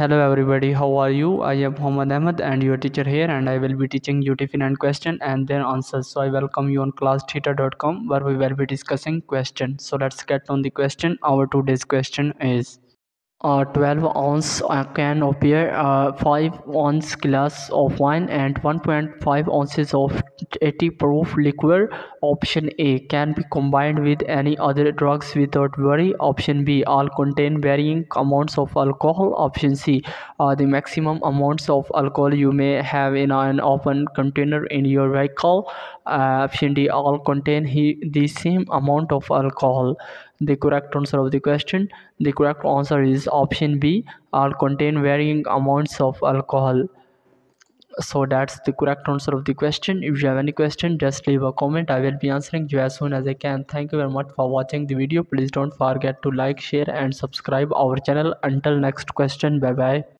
Hello everybody, how are you? I am Mohammad Ahmed and your teacher here, and I will be teaching you different question and their answers. So I welcome you on Classtheta.com, where we will be discussing question. So let's get on the question. Our today's question is 12 ounce can of beer, 5 ounce glass of wine and 1.5 ounces of 80 proof liquor. Option A, can be combined with any other drugs without worry. Option B, all contain varying amounts of alcohol. Option C, the maximum amounts of alcohol you may have in an open container in your vehicle. Option D, all contain the same amount of alcohol. The correct answer of the question, the correct answer is option B, all contain varying amounts of alcohol. So that's the correct answer of the question. If you have any question, just leave a comment. I will be answering you as soon as I can. Thank you very much for watching the video. Please don't forget to like, share and subscribe our channel. Until next question, bye bye.